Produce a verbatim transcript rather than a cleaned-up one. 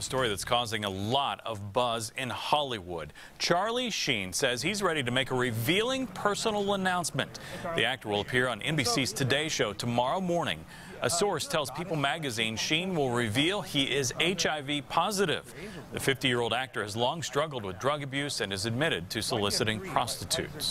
A story that's causing a lot of buzz in Hollywood. Charlie Sheen says he's ready to make a revealing personal announcement. The actor will appear on N B C's Today Show tomorrow morning. A source tells People magazine Sheen will reveal he is H I V positive. The fifty-year-old actor has long struggled with drug abuse and is admitted to soliciting prostitutes.